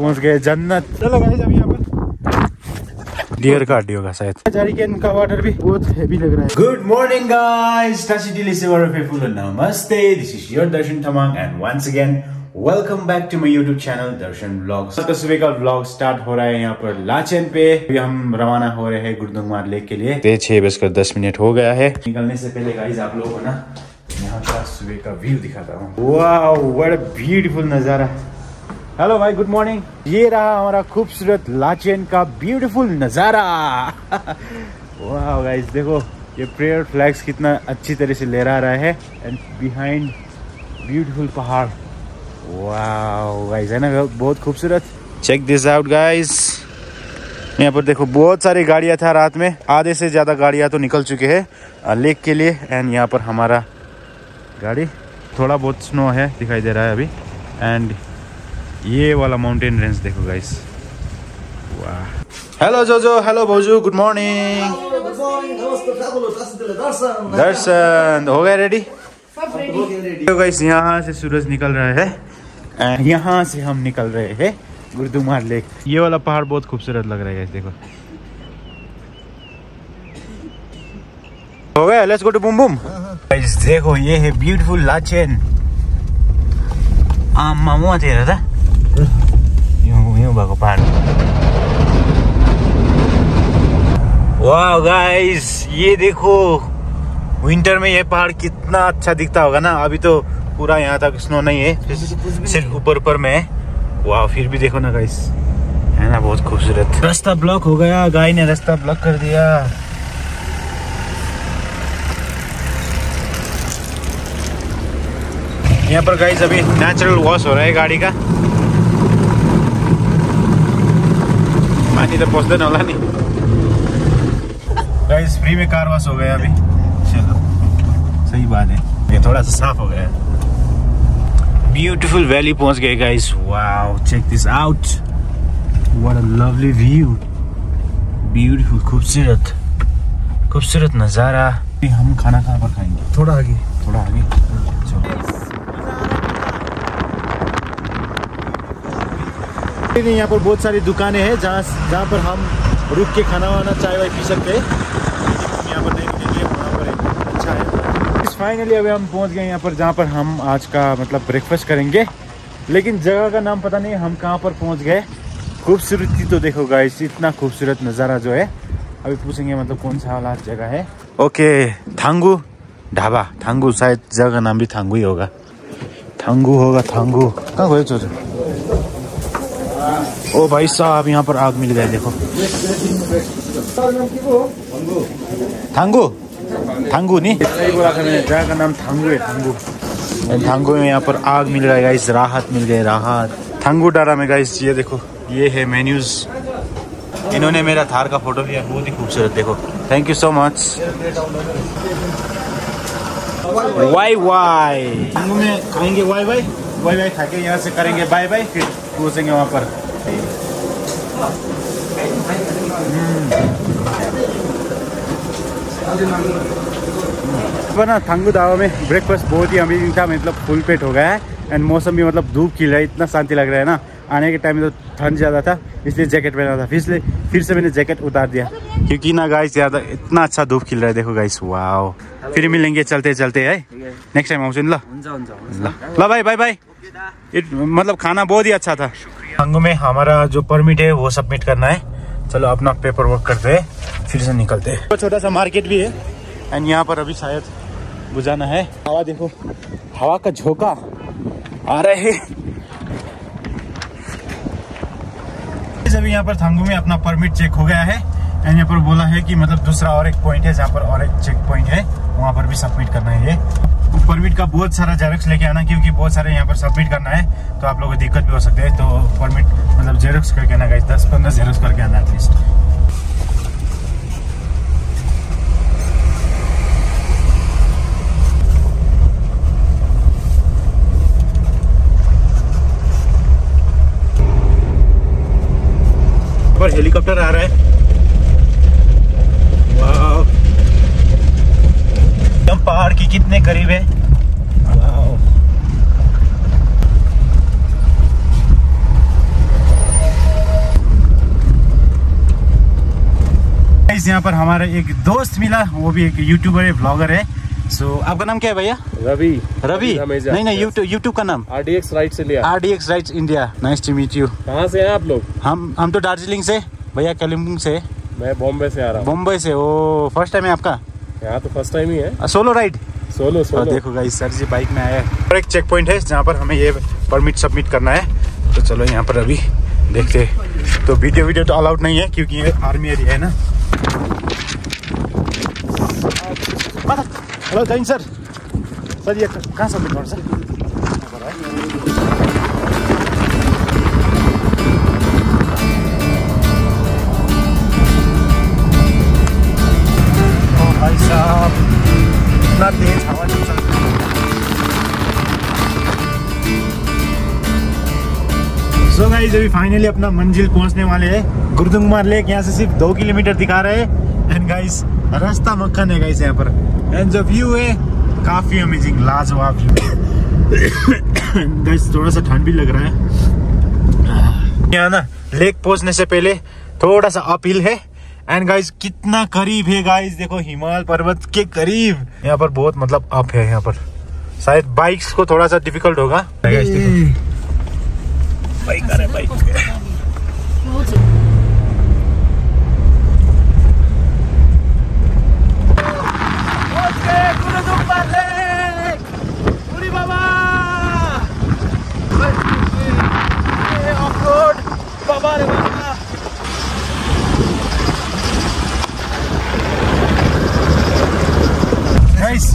पहुंच गए जन्नत। चलो गाइस अभी यहाँ पर डियर का हड्डियों का शायद जारी के इनका वाटर भी बहुत हैवी लग रहा है। गुड मॉर्निंग गाइस, दिल से नमस्ते, this is your Darshan Tamang and once again welcome back to my YouTube channel Darshan vlogs. तो सुबह का व्लॉग स्टार्ट हो रहा है यहाँ पर लाचेन पे। अभी हम रवाना हो रहे हैं गुरुदोंगमार लेक के लिए। 6:10 हो गया है। निकलने से पहले गाइस आप लोगों को ना यहाँ का सुबह का व्यू दिखाता हूँ। वाह व्हाट अ ब्यूटीफुल नजारा। हेलो भाई गुड मॉर्निंग। ये रहा हमारा खूबसूरत लाचेन का ब्यूटीफुल नजारा। वाह गाइस देखो ये प्रेयर फ्लैग्स कितना अच्छी तरह से लहरा रहा है एंड बिहाइंड ब्यूटीफुल पहाड़। वाओ गाइस है ना बहुत खूबसूरत। चेक दिस आउट गाइस, यहाँ पर देखो बहुत सारी गाड़ियाँ था रात में, आधे से ज़्यादा गाड़ियाँ तो निकल चुके हैं लेक के लिए। एंड यहाँ पर हमारा गाड़ी थोड़ा बहुत स्नो है दिखाई दे रहा है अभी। एंड ये वाला माउंटेन रेंज देखो गाइस। वाह हेलो जोजो, हेलो भौजू, गुड मॉर्निंग। दर्शन हो गए रेडी। तो गाइस यहाँ से सूरज निकल रहा है, यहाँ से हम निकल रहे हैं गुरुदोंगमार लेक। ये वाला पहाड़ बहुत खूबसूरत लग रहा है देखो। हो गया, let's go to Bum Bum. Guys देखो ये है ब्यूटीफुल लाचेन। आम मामू दे रहा था यूं भागो पहाड़। वाह गाइस ये देखो विंटर में ये पहाड़ कितना अच्छा दिखता होगा ना। अभी तो पूरा यहाँ तक स्नो नहीं है, सिर्फ ऊपर में है। वाह फिर भी देखो ना गाइस है ना बहुत खूबसूरत। रास्ता ब्लॉक हो गया, गाय ने रास्ता ब्लॉक कर दिया। यहाँ पर गाइस अभी नेचुरल वॉश हो रहा है गाड़ी का। पानी तो पहुंचते ना वाला नहीं गाइस, फ्री में कार वॉश हो गया अभी। चलो सही बात है, ये थोड़ा सा साफ हो गया। ब्यूटीफुल वैली पहुंच गए guys. Wow check this out, what a lovely view, beautiful खूबसूरत खूबसूरत नज़ारा। हम खाना कहाँ पर खाएंगे? थोड़ा आगे, थोड़ा आगे। यहाँ पर बहुत सारी दुकानें हैं जहाँ पर हम रुक के खाना वाना चाय वाय पी सकते हैं। फाइनली अभी हम पहुंच गए यहाँ पर जहाँ पर हम आज का मतलब ब्रेकफास्ट करेंगे, लेकिन जगह का नाम पता नहीं हम कहाँ पर पहुंच गए। खूबसूरती तो देखो गाइस, इतना खूबसूरत नज़ारा जो है। अभी पूछेंगे मतलब कौन सा वाला जगह है। ओके थांगू ढाबा, थांगू शायद जगह का नाम भी थांगू ही होगा, थांगू होगा थांगू। कहाँ गए चलो? ओ भाई साहब यहाँ पर आग मिल गए देखो। थांगू थांगू नहीं बोला करने, जगह का नाम थांगू है। थांगू थांगू में यहाँ पर आग मिल रहा है गाइस, राहत मिल गई राहत। थांगू डारा में गाइस ये देखो ये है मेन्यूज। इन्होंने मेरा थार का फोटो लिया, बहुत ही खूबसूरत देखो। Thank you so much. Wai Wai Thangu में खाएंगे, वाई वाई वाई वाई खा के यहाँ से करेंगे बाय बाय, फिर पहुँचेंगे वहाँ पर। ना थांगू ढाबा में ब्रेकफास्ट बहुत ही अमेजिंग था, मतलब फुल पेट हो गया है। एंड मौसम भी मतलब धूप खिल रहा है, इतना शांति लग रहा है ना। आने के टाइम में तो ठंड ज़्यादा था इसलिए जैकेट पहना था, फिर से मैंने जैकेट उतार दिया क्योंकि ना गाइस ज़्यादा इतना अच्छा धूप खिल रहा है देखो गाइस। वाओ फिर मिलेंगे चलते चलते है, नेक्स्ट टाइम आऊँ। ला भाई बाय बाय। मतलब खाना बहुत ही अच्छा था। थांगू में हमारा जो परमिट है वो सबमिट करना है, चलो अपना पेपर वर्क करते हैं फिर से निकलते हैं। छोटा सा मार्केट भी है एंड यहाँ पर अभी शायद बुझाना है। हवा देखो, हवा का झोंका आ रहा है। अभी यहाँ पर थांगू में अपना परमिट चेक हो गया है एंड यहाँ पर बोला है कि मतलब दूसरा और एक पॉइंट है जहाँ पर और एक चेक पॉइंट है, वहाँ पर भी सबमिट करना है। ये परमिट का बहुत सारा जेरॉक्स लेके आना क्योंकि बहुत सारे यहाँ पर सबमिट करना है तो आप लोगों को दिक्कत भी हो सकती है। तो परमिट मतलब जेरॉक्स करके आना गाइस, 10-15 जेरॉक्स करके आना एटलीस्ट। पर हेलीकॉप्टर आ रहा है। हम पहाड़ की कितने करीब है। वाओ गाइस यहाँ पर हमारा एक दोस्त मिला, वो भी एक यूट्यूबर है, ब्लॉगर है। सो आपका नाम क्या है भैया? रवि। रवि नहीं नहीं, यूट्यूब का नाम RDX राइट से लिया, RDX right India. Nice to meet you. कहाँ से हैं आप लोग? हम तो दार्जिलिंग से, भैया कालिम्पोंग से, मैं बॉम्बे से आ रहा हूँ। बॉम्बे से? ओ, फर्स्ट टाइम है आपका? यहाँ तो फर्स्ट टाइम ही है। Solo ride? सोलो। देखो गाइस सर जी बाइक में आया है। एक चेक पॉइंट है जहाँ पर हमें ये परमिट सबमिट करना है, तो चलो यहाँ पर अभी देखते। तो वीडियो तो अलाउड नहीं है क्योंकि ये आर्मी एरिया है ना। हेलो जैन सर, सर ये कहाँ सबमिट कर सर? ओ भाई साहब इतना तेज हवा चल रही है। तो गाइस अभी फाइनली अपना मंजिल पहुंचने वाले हैं। गुरुदोंगमार लेक यहाँ से सिर्फ 2 किलोमीटर दिखा रहे हैं। एंड गाइस रास्ता मक्खन है गाइस यहाँ पर। एंड जो व्यू है काफी अमेजिंग, लाजवाब व्यू। गाइस थोड़ा सा ठंड भी लग रहा है यहाँ ना। लेक पहुंचने से पहले थोड़ा सा अपहिल है। एंड गाइस कितना करीब है गाइस, देखो हिमालय पर्वत के करीब। यहाँ पर बहुत मतलब अप है यहाँ पर, शायद बाइक्स को थोड़ा सा डिफिकल्ट होगा।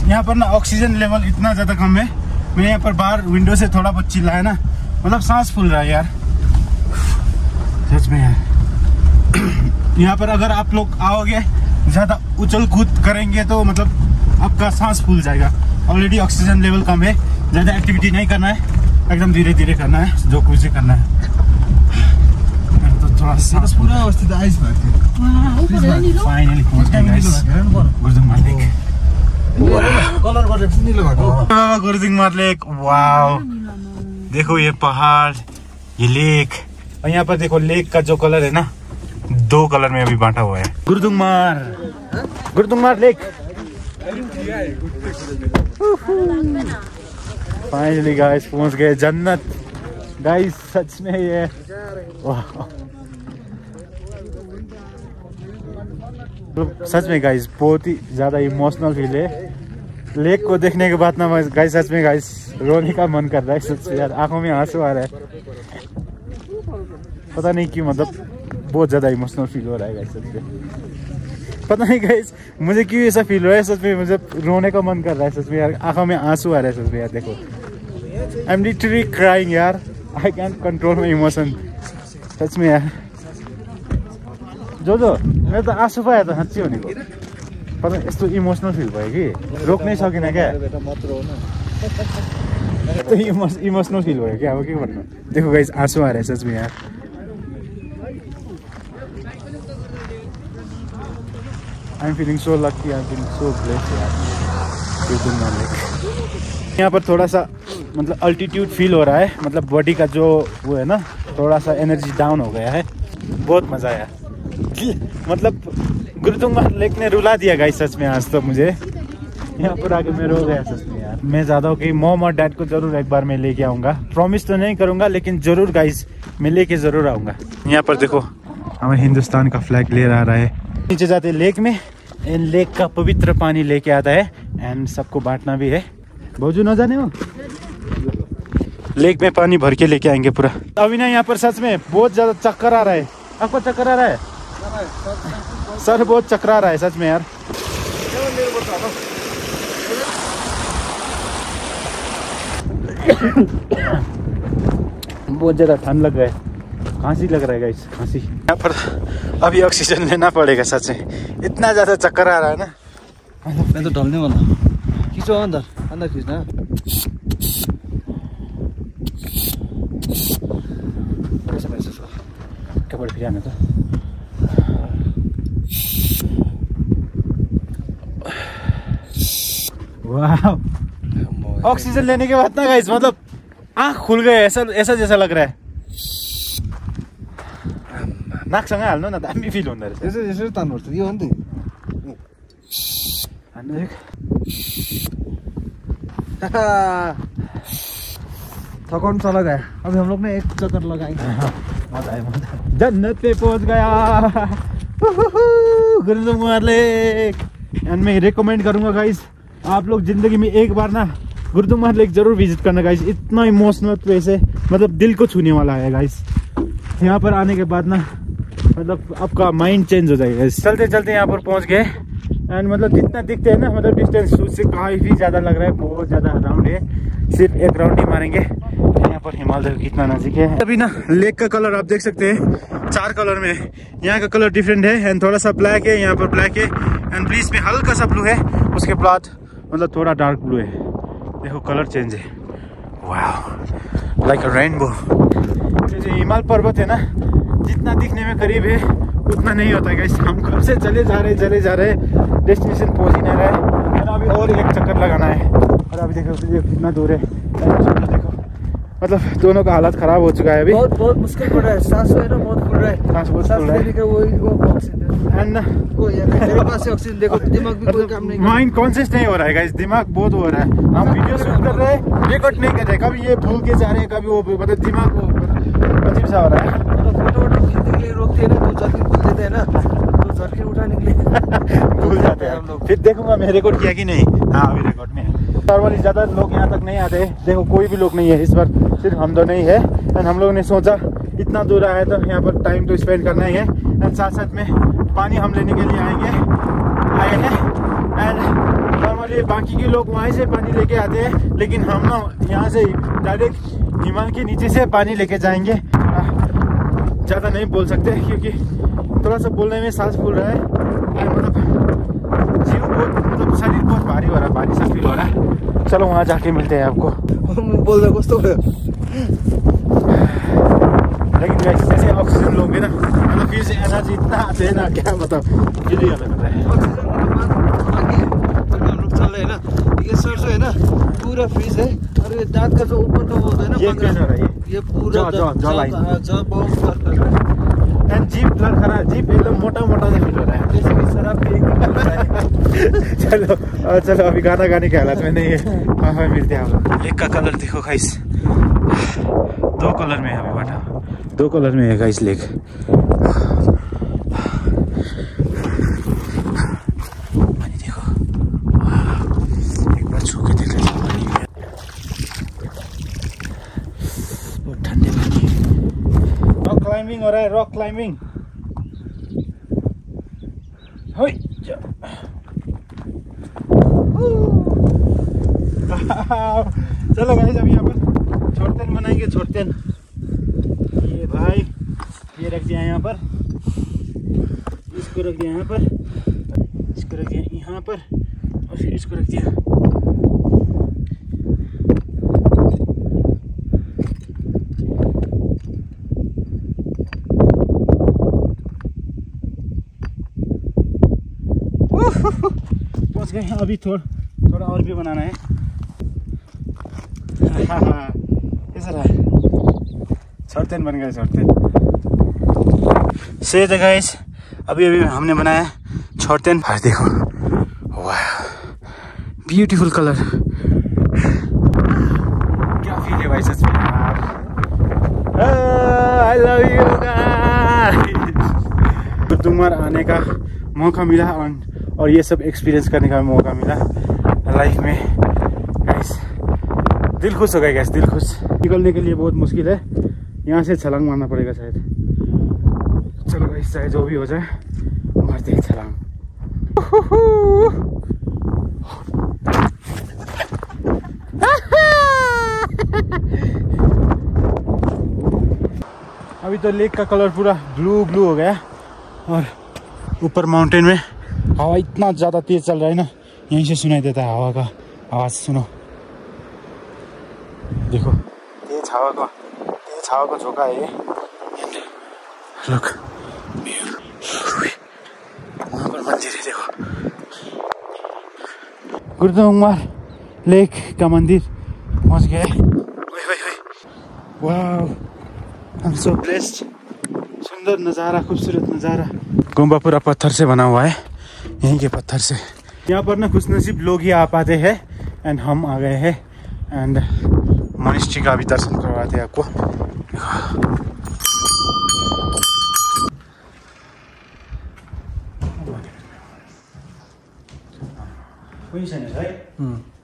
यहाँ पर ना ऑक्सीजन लेवल इतना ज्यादा कम है। मैं यहाँ पर बाहर विंडो से थोड़ा बहुत चिल्लाया ना, मतलब सांस फूल रहा है यार, सच में यार। यहाँ पर अगर आप लोग आओगे, ज़्यादा उछल कूद करेंगे तो मतलब आपका सांस फूल जाएगा। ऑलरेडी ऑक्सीजन लेवल कम है, ज़्यादा एक्टिविटी नहीं करना है, एकदम धीरे धीरे करना है, जो कुछ भी करना है। तो थोड़ा सांस पूरा अवस्थित आइस बैठे। Finally Gurudongmar lake, Gurudongmar lake. Wow देखो ये पहाड़, ये लेक, और यहाँ पर देखो लेक का जो कलर है ना, 2 कलर में अभी बांटा हुआ है। Gurudongmar, Gurudongmar lake. Finally guys पहुंच गए जन्नत। गाइस सच में ये सच में गाइस बहुत ही ज्यादा इमोशनल फील है लेक को देखने के बाद ना। गाइस सच में गाइस रोने का मन कर रहा है, सच में यार आंखों में आंसू आ रहा है, पता नहीं क्यों, मतलब बहुत ज्यादा इमोशनल फील हो रहा है गाइस सच में। पता नहीं गाइस मुझे क्यों ऐसा फील हो रहा है, सच में मुझे रोने का मन कर रहा है, सच में यार आंखों में आंसू आ रहा है, सच में यार। देखो आई एम लिटरली क्राइंग यार, I can control my emotion, सच में यार। जो मैं तो आंसू पाया था सच्ची होने को, पर यो इमोशनल फील भयो कि रोक्नै सकिन क्या, यस्तो इमोशनल फील भयो कि अब के भन्नु। देखो गाइस आंसू आ रहा है सच में यार। I am feeling so lucky, I am feeling so blessed यार। यहाँ पर थोड़ा सा मतलब अल्टीट्यूड फील हो रहा है, मतलब बॉडी का जो वो है ना थोड़ा सा एनर्जी डाउन हो गया है। बहुत मजा आया, मतलब गुरुदोंगमार लेक ने रुला दिया गाइस सच में आज तो मुझे। यहाँ पर आके मैं रो गया सच में यार। मैं ज़्यादा हो कि मॉम और डैड को जरूर एक बार मैं लेके आऊँगा, प्रॉमिस तो नहीं करूँगा लेकिन जरूर गाइस मैं लेके जरूर आऊँगा। यहाँ पर देखो हमारे हिंदुस्तान का फ्लैग ले रहा है। नीचे जाते लेक में, लेक का पवित्र पानी लेके आता है एंड सबको बांटना भी है। भौजू न जाने हो, लेक में पानी भर के लेके आएंगे पूरा। अभी ना यहाँ पर सच में बहुत ज़्यादा चक्कर आ रहा है। आपको चक्कर आ रहा है सर? बहुत चकरा रहा है सच में यार। बहुत ज्यादा ठंड लग रहा है, खांसी लग रहा है गाइस, खांसी। यहाँ पर अभी ऑक्सीजन लेना पड़ेगा सच में, इतना ज्यादा चक्कर आ रहा है ना। मैं तो ढलने वाला हूँ, खींचो अंदर, अंदर खींचना। कपड़े फिर आना था। ऑक्सीजन लेने के बाद ना गाइस मतलब आँख खुल गए, ऐसा ऐसा जैसा लग रहा है ना। नाकसँग हाल्नु न दामी फिल हुँदो रहेछ। यसो यसो तान्नुपर्छ यो हो नि त। थकान चला गया। अभी हम लोग ने एक चक्कर लगाएंगे। मजा आया मजा। जन्नत पे पहुंच गया। गुरुदोंगमार लेक। एंड मैं रिकमेंड करूँगा गाइज, आप लोग ज़िंदगी में एक बार ना गुरुदोंगमार लेक ज़रूर विजिट करना गाइज। इतना इमोशनल प्लेस है, मतलब दिल को छूने वाला है गाइज। यहाँ पर आने के बाद ना मतलब आपका माइंड चेंज हो जाएगा। चलते चलते यहाँ पर पहुँच गए। एंड मतलब जितना दिखते हैं ना, मतलब डिस्टेंस सूर्य से काफ़ी ज़्यादा लग रहा है, बहुत ज़्यादा राउंड है। सिर्फ एक राउंड ही मारेंगे। यहाँ पर हिमालय कितना नज़दीक है। अभी ना लेक का कलर आप देख सकते हैं 4 कलर में। यहाँ का कलर डिफरेंट है एंड थोड़ा सा ब्लैक है, यहाँ पर ब्लैक है एंड बीच में हल्का सा ब्लू है, उसके बाद मतलब थोड़ा डार्क ब्लू है। देखो कलर चेंज है। वाह, लाइक अ रेनबो। जो हिमाल पर्वत है ना, जितना दिखने में करीब है उतना नहीं होता है गाइस। हम कब से चले जा रहे डेस्टिनेशन पहुंच ही नहीं रहे। अभी और एक चक्कर लगाना है। और अभी देखो कितना दूर है। देखो मतलब दोनों का हालत ख़राब हो चुका है। अभी बहुत मुश्किल पड़ रहा है। सांस लेना बहुत फूल रहा है। सांस माइंड कॉन्शियस नहीं हो रहा है गाइस। दिमाग बहुत हो रहा है। हम वीडियो शूट कर रहे हैं, रिकॉर्ड नहीं कर रहे। कभी ये भूल के जा रहे हैं, कभी वो, मतलब दिमाग अजीब सा हो रहा है। फोटो वोटो खींचने के लिए रोकते हैं ना, तो जल्दी भूल देते हैं ना, तो जल्दी उठाने के लिए भूल जाते हैं हम लोग। फिर देखूंगा मैं रिकॉर्ड किया कि नहीं। हाँ अभी रिकॉर्ड में नॉर्मली ज़्यादा लोग यहाँ तक नहीं आते। देखो कोई भी लोग नहीं है इस बार, सिर्फ हम दो नहीं है। एंड हम लोगों ने सोचा इतना दूर आया तो यहाँ पर टाइम तो स्पेंड करना ही है। एंड साथ साथ में पानी हम लेने के लिए आए हैं। एंड नॉर्मली बाकी के लोग वहीं से पानी लेके आते हैं, लेकिन हम लोग यहाँ से डायरेक्ट हिमाल के नीचे से पानी लेके जाएंगे। ज़्यादा नहीं बोल सकते क्योंकि थोड़ा सा बोलने में सांस फूल रहा है। मतलब जीव बहुत, मतलब शरीर बहुत भारी हो रहा है, भारी सा फील हो रहा है। चलो वहाँ जाके मिलते हैं आपको। बोल रहे कुछ तो, लेकिन जैसे ऑक्सीजन लोगे ना, मतलब फिर से एनर्जी इतना आते हैं ना, क्या मतलब फिर ही अलग होता है। हम लोग चल रहे हैं ना, ये सर जो है ना पूरा फ्रीज है। और ये दाँत का जो ऊपर का बोलते हैं ना, ये पूरा जीप खड़ा, जीप एकदम मोटा मोटा से फील हो रहा है, जैसे कि शराब पी। चलो चलो अभी गाना गाने के हालत में नहीं है। हाँ हाँ मिलते हैं हम लोग। लेक का कलर देखो गाइस, 2 कलर में है। अभी बाटा 2 कलर में है गाइस लेक। क्लाइंबिंग हो रहा है, रॉक क्लाइंबिंग। चलो गाइस अभी यहाँ पर छोटतेन बनाएंगे। छोटतेन ये भाई ये रख दिया यहाँ पर, इसको रख दिया यहाँ पर, इसको रख दिया यहाँ पर, और फिर इसको रख दिया। पहुँच गए। अभी थोड़ा और भी बनाना है। हाँ, कैसा है? छोटतेन बन गए, छोटतेन। सही था गाइस, अभी हमने बनाया छोटतेन। भाई देखो, वाह ब्यूटीफुल कलर। क्या फील है भाई सच में। I love you guys. Gurudongmar आने का मौका मिला और ये सब एक्सपीरियंस करने का मौका मिला लाइफ में गाइस। दिल खुश हो गया गाइस, दिल खुश। निकलने के लिए बहुत मुश्किल है, यहाँ से छलांग मारना पड़ेगा शायद। चलो गाइस चाहे जो भी हो जाए मारते हैं छलांग। अभी तो लेक का कलर पूरा ब्लू ब्लू हो गया। और ऊपर माउंटेन में हवा इतना ज़्यादा तेज चल रहा है ना, यहीं से सुनाई देता है हवा का आवाज़। सुनो देखो तेज हवा का झोंका है ये। लुक वहाँ पर मंदिर है देखो। गुरुदोंगमार लेक का मंदिर पहुँच गए। वाह आई एम सो ब्लेस्ड। सुंदर नज़ारा, खूबसूरत नज़ारा। गुम्बा पूरा पत्थर से बना हुआ है, यहीं के पत्थर से। यहाँ पर ना खुशनसीब लोग ही आ पाते हैं एंड हम आ गए हैं एंड मनीष जी का भी दर्शन करवाते हैं आपको।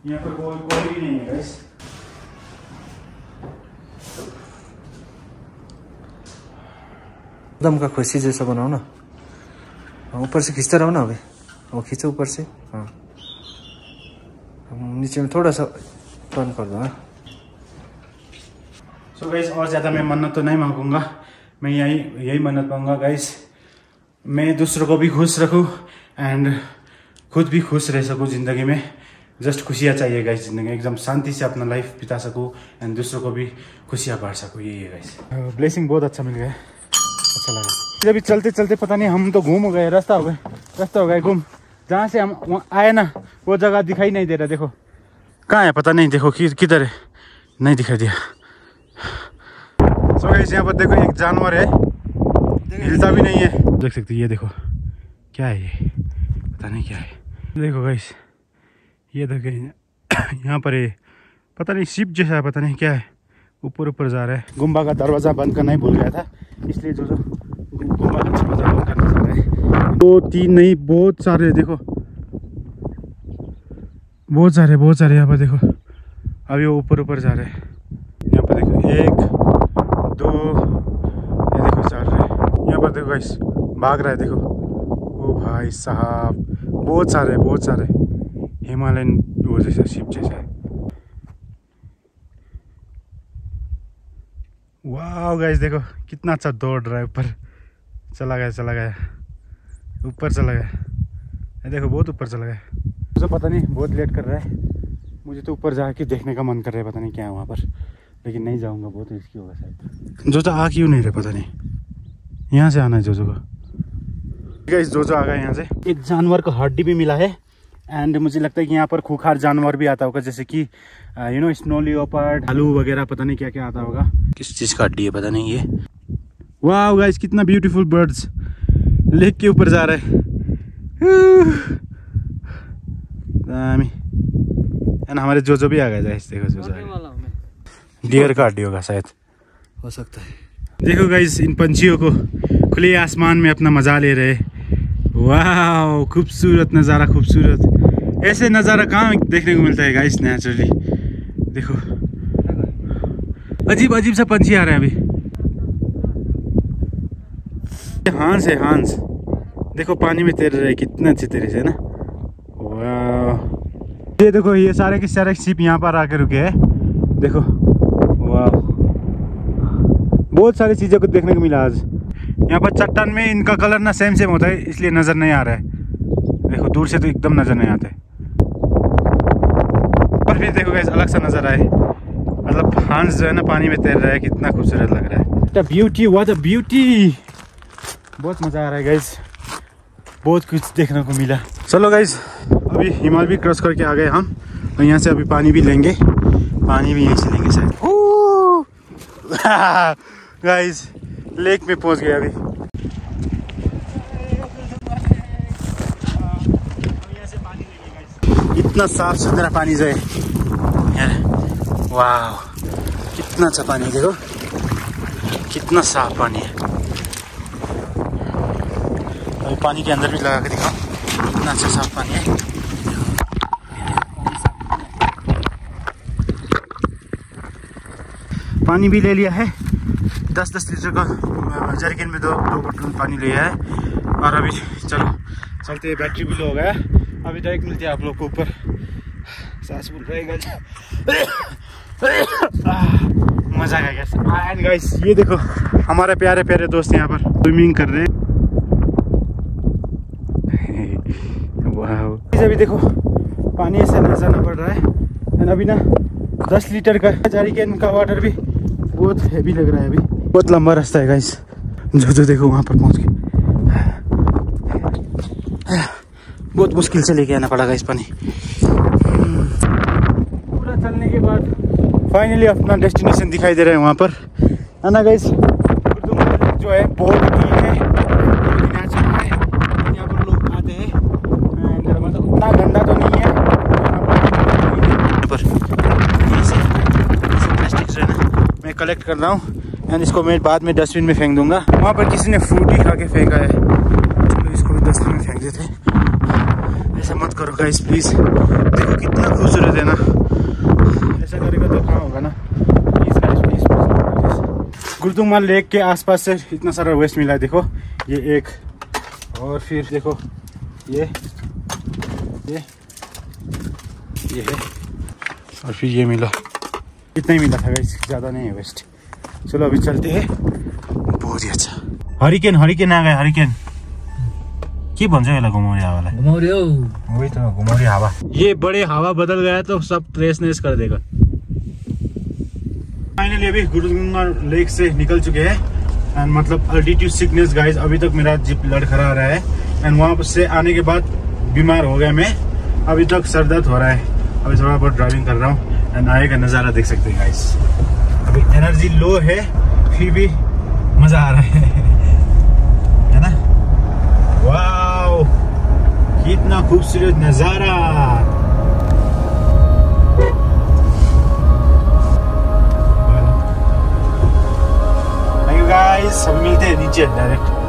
यहाँ पर कोई भी नहीं है। एकदम का खुशी जैसा बनाओ ना, ऊपर से खींचता रहो ना। अभी वो खींचो ऊपर से, हाँ नीचे में थोड़ा सा टर्न कर दो। सो गाइस और ज़्यादा मैं मन्नत तो नहीं मांगूंगा, मैं यही मन्नत मांगूंगा गाइस, मैं दूसरों को भी खुश रखूँ एंड खुद भी खुश रह सकूँ। ज़िंदगी में जस्ट खुशियाँ चाहिए गाइस, जिंदगी में एकदम शांति से अपना लाइफ बिता सकूँ एंड दूसरों को भी खुशियाँ बांट सकूँ। यही है गाइस। ब्लेसिंग बहुत अच्छा मिल गया, अच्छा लगा। जब चलते चलते पता नहीं हम तो घूम गए, रास्ता हो गए घूम। जहाँ से हम आए ना वो जगह दिखाई नहीं दे रहा। देखो कहाँ है पता नहीं, देखो किधर है, नहीं दिखाई दिया। सो गाइस यहाँ पर देखो एक जानवर है, हिलता भी नहीं है, देख सकते। ये देखो क्या है, ये पता नहीं क्या है। देखो गाइस ये देखो यहाँ पर है, पता नहीं शिप जैसा है, पता नहीं क्या है। ऊपर जा रहा है। गुम्बा का दरवाज़ा बंद करना ही भूल गया था, इसलिए जो गुम्बा का दरवाज़ा बंद करना चाह रहे हैं। 2-3 नहीं बहुत सारे, देखो बहुत सारे यहाँ पर देखो। अभी वो ऊपर जा रहे हैं। यहाँ पर देखो 1, 2, ये देखो 4 रहे। यहाँ पर देखो गाइस भाग रहा है, देखो। ओ भाई साहब बहुत सारे हिमालयन वो जैसा शिप जैसा है। वाह गाइस देखो कितना अच्छा दौड़ रहा है। ऊपर चला गया ऊपर चला गया, देखो बहुत ऊपर चला गया। मुझे पता नहीं बहुत लेट कर रहा है, मुझे तो ऊपर जाके देखने का मन कर रहा है, पता नहीं क्या है वहाँ पर, लेकिन नहीं जाऊँगा, बहुत रिस्की होगा शायद। जो आ क्यों नहीं रहा पता नहीं, यहाँ से आना है जोजो का। गाइस जोजो आ गया यहाँ से। एक जानवर का हड्डी भी मिला है एंड मुझे लगता है कि यहाँ पर खूंखार जानवर भी आता होगा, जैसे कि यू नो स्नो लियोपार्ड, आलू वगैरह, पता नहीं क्या क्या आता होगा। किस चीज़ का हड्डी है पता नहीं ये। वाह गाइस कितना ब्यूटीफुल बर्ड्स, लेक के ऊपर जा रहे हैं एंड हमारे जोजो भी आ गए। गाइस देखो जोजो डियर का हड्डी होगा शायद, हो सकता है। देखो गाइस इन पंछियों को खुले आसमान में अपना मजा ले रहे। वाह खूबसूरत नज़ारा, खूबसूरत। ऐसे नज़ारा कहाँ देखने को मिलता है गाइस नेचुरली। देखो अजीब सा पंछी आ रहे हैं। अभी हांस देखो पानी में तैर रहे हैं, कितना अच्छे तैरे से ना। वाह ये देखो ये सारे के सारे शिप यहाँ पर आके रुके हैं, देखो। वाह बहुत सारी चीज़ों को देखने को मिला आज। यहाँ पर चट्टान में इनका कलर ना सेम होता है, इसलिए नज़र नहीं आ रहा है। देखो दूर से तो एकदम नज़र नहीं आते, पर फिर देखो गाइस अलग सा नज़र आए। मतलब हांस जो है ना पानी में तैर रहा है, कितना खूबसूरत लग रहा है। व्हाट अ ब्यूटी बहुत मज़ा आ रहा है गाइस, बहुत कुछ देखने को मिला। चलो गाइस अभी हिमालय भी क्रॉस करके आ गए हम, और यहाँ से अभी पानी भी लेंगे, पानी भी यहीं से लेंगे शायद। गाइस लेक में पहुंच गया अभी। इतना साफ सुथरा पानी जो है यार, वाह कितना अच्छा पानी है। देखो कितना साफ पानी है। अभी पानी के अंदर भी लगा के दिखाओ, कितना अच्छा साफ पानी है। पानी भी ले लिया है, 10-10 लीटर का जर्किन में 2 बोतल पानी लिया है। और अभी चलो चलते हैं, बैटरी भी लो हो गया। अभी डायरेक्ट मिलते हैं आप लोग को ऊपर। सांस फूल रहेगा, मज़ा आ गया। एंड गाइस ये देखो हमारे प्यारे प्यारे दोस्त यहाँ पर स्विमिंग कर रहे हैं। वाह अभी देखो पानी ऐसे नज़ारा पड़ रहा है एंड अभी ना 10 लीटर का जर्किन का वाटर भी बहुत हैवी लग रहा है। अभी बहुत लंबा रास्ता है गाइस। जो देखो वहाँ पर पहुँच गए, बहुत मुश्किल से लेके आना पड़ा गाइस पानी। पूरा चलने के बाद फाइनली अपना डेस्टिनेशन दिखाई दे रहा है वहाँ पर। है ना गाइस, गुरुदोंगमार जो है बहुत ठीक है, लेकिन आज है यहाँ पर लोग आते हैं, उतना गंदा तो नहीं है। प्लास्टिक जो है ना मैं कलेक्ट कर रहा हूँ एंड इसको मैं बाद में डस्टबिन में फेंक दूंगा। वहाँ पर किसी ने फ्रूट ही खा के फेंका है, चलो इसको भी डस्टबिन में फेंक देते हैं। ऐसा मत करो गाइस प्लीज़, देखो कितना खूबसूरत है ना, ऐसा करेगा तो कहाँ होगा ना। गुरुदोंगमार लेक के आसपास से इतना सारा वेस्ट मिला है, देखो ये एक, और फिर देखो ये है, और फिर ये मिला, इतना ही मिला था गाइस, ज़्यादा नहीं है वेस्ट। चलो अभी चलते हैं, बहुत ही अच्छा। हरिकेन हरिकेन आ गए, हरिकेन के भन्छ यसलाई घुमाउने हावाला, घुमाउरियो वही त घुमाउने हावा। ये बड़े हावा बदल गया तो सब ट्रेसनेस कर देगा। फाइनली अभी गुरुदोंगमार लेक से निकल चुके हैं एंड मतलब अल्टीट्यूड सिकनेस गाइस, अभी तक मेरा जीप लड़खड़ा रहा है एंड वहाँ से आने के बाद बीमार हो गया मैं, अभी तक सर दर्द हो रहा है। अभी थोड़ा बहुत ड्राइविंग कर रहा हूँ एंड आगे का नज़ारा देख सकते हैं गाइस। अभी एनर्जी लो है फिर भी मज़ा आ रहा है ना। वाओ कितना खूबसूरत नज़ारा। सब मिलते हैं नीचे डायरेक्ट।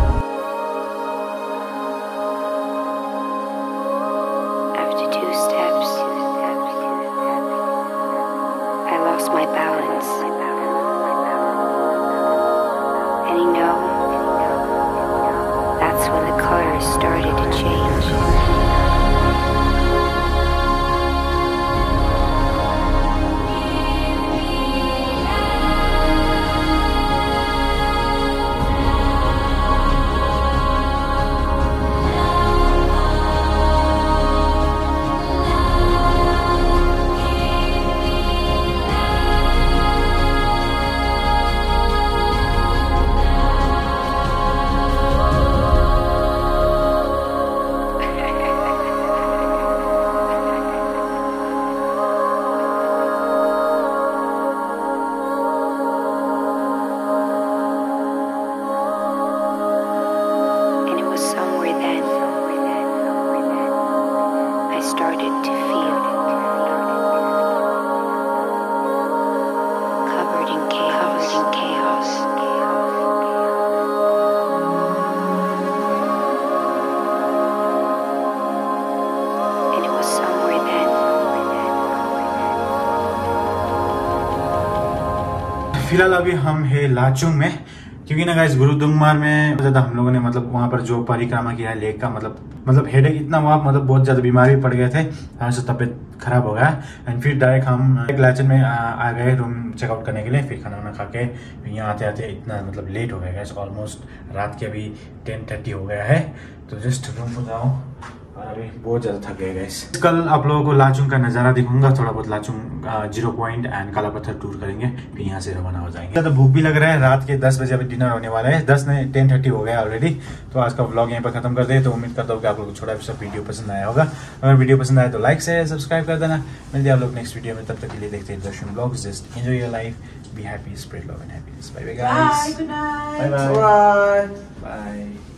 फिलहाल अभी हम है लाचुंग में, क्योंकि ना गाइस गुरुदोंगमार में ज़्यादा हम लोगों ने मतलब वहाँ पर जो परिक्रमा किया है लेक का, मतलब हेडेक इतना हुआ, मतलब बहुत ज़्यादा बीमारी पड़ गए थे, हमारे तबीयत खराब हो गया एंड फिर डायरेक्ट हम एक लाचेन में आ गए रूम चेकआउट करने के लिए। फिर खाना वाना खा के यहाँ आते आते इतना मतलब लेट हो गया गाइस, ऑलमोस्ट रात के अभी 10:30 हो गया है। तो जस्ट रूम पर जाऊँ और अभी बहुत ज़्यादा थक गए गाइस। कल आप लोगों को लाचुंग का नज़ारा दिखूंगा, थोड़ा बहुत Lachung 0 point and Kalapatthar tour करेंगे, फिर यहाँ से रवाना हो जाएंगे। ज़्यादा भूख भी लग रहा है, रात के 10 बजे अभी डिनर होने वाला है, 10 नहीं 10:30 हो गया ऑलरेडी। तो आज का व्लॉग यहीं पर खत्म कर दे, तो उम्मीद करता हूँ कि आप लोग को छोटा सा वीडियो पसंद आया होगा। अगर वीडियो पसंद आए तो लाइक शेयर सब्सक्राइब कर देना। मिलते हैं आप लोग नेक्स्ट वीडियो में, तब तक के लिए देखते हैं Darshan vlogs. Just enjoy your life, be happy, spread love and happiness. Bye bye guys, bye bye bye.